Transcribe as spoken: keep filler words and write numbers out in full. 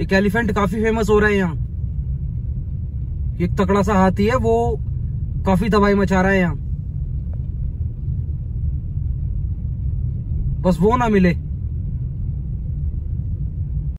एक एलिफेंट काफी फेमस हो रहा है यहाँ, एक तकड़ा सा हाथी है वो काफी तबाही मचा रहा है यहाँ, बस वो ना मिले।